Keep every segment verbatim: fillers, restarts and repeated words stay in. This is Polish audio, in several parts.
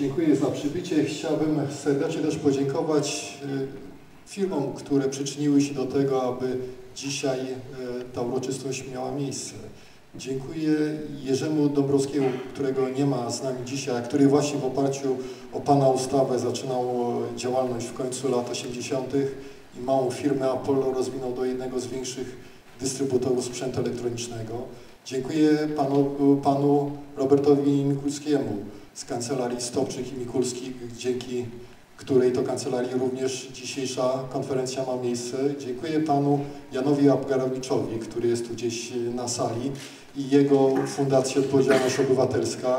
dziękuję za przybycie. Chciałbym serdecznie też podziękować firmom, które przyczyniły się do tego, aby dzisiaj ta uroczystość miała miejsce. Dziękuję Jerzemu Dobrowskiemu, którego nie ma z nami dzisiaj, który właśnie w oparciu o Pana ustawę zaczynał działalność w końcu lat osiemdziesiątych i małą firmę Apollo rozwinął do jednego z większych dystrybutorów sprzętu elektronicznego. Dziękuję panu, panu Robertowi Mikulskiemu z Kancelarii Stopczyk i Mikulski, dzięki której to kancelarii również dzisiejsza konferencja ma miejsce. Dziękuję panu Janowi Abgarowiczowi, który jest tu gdzieś na sali, i jego Fundacji Odpowiedzialność Obywatelska,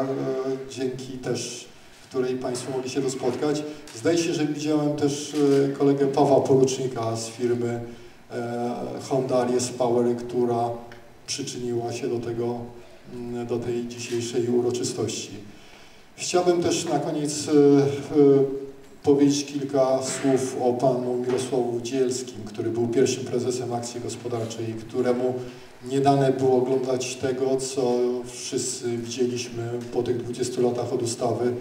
dzięki też której Państwo mogli się tu spotkać. Zdaje się, że widziałem też kolegę Pawła Porucznika z firmy Honda Lies Power, która przyczyniła się do tego, do tej dzisiejszej uroczystości. Chciałbym też na koniec powiedzieć kilka słów o panu Mirosławu Dzielskim, który był pierwszym prezesem Akcji Gospodarczej, któremu nie dane było oglądać tego, co wszyscy widzieliśmy po tych dwudziestu latach od ustawy.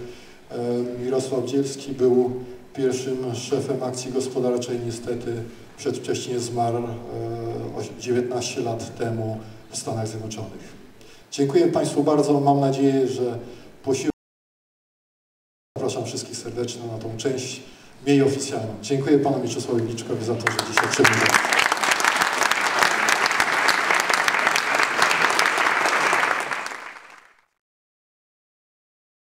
Mirosław Dzielski był pierwszym szefem Akcji Gospodarczej, niestety przedwcześnie zmarł dziewiętnaście lat temu w Stanach Zjednoczonych. Dziękuję Państwu bardzo, mam nadzieję, że posiłek... Zapraszam wszystkich serdecznie na tą część mniej oficjalną. Dziękuję panu Mieczysławowi Wilczkowi za to, że dzisiaj przybył.